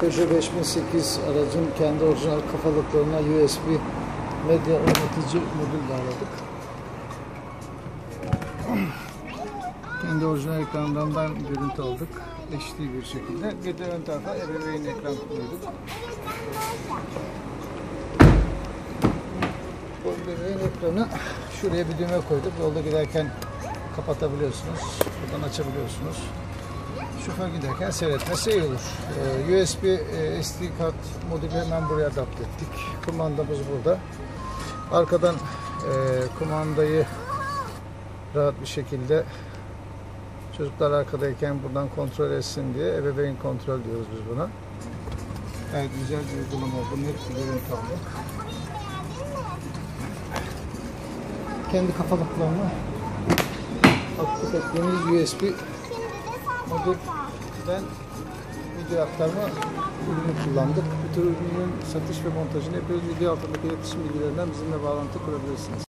Peugeot 5008 aracın kendi orijinal kafalıklarına USB medya oynatici modül bağladık. Kendi orijinal ekranından görüntü aldık. HD bir şekilde. Bir de ön tarafa ebeveyn ekran koyduk. Bu ebeveyn ekranı şuraya bir düğme koyduk. Yolda giderken kapatabiliyorsunuz. Buradan açabiliyorsunuz. Şoför giderken seyretmesi iyi olur. USB SD kart modülü hemen buraya adapt ettik. Kumandamız burada. Arkadan kumandayı rahat bir şekilde çocuklar arkadayken buradan kontrol etsin diye ebeveyn kontrol diyoruz biz buna. Evet, güzel bir uygulama oldu. Net bir görüntü aldık. Kendi kafalıklarını aktif ettiğimiz USB modülden video aktarma ürünü kullandık. Bu tür ürünün satış ve montajını yapıyoruz. Video altındaki iletişim bilgilerinden bizimle bağlantı kurabilirsiniz.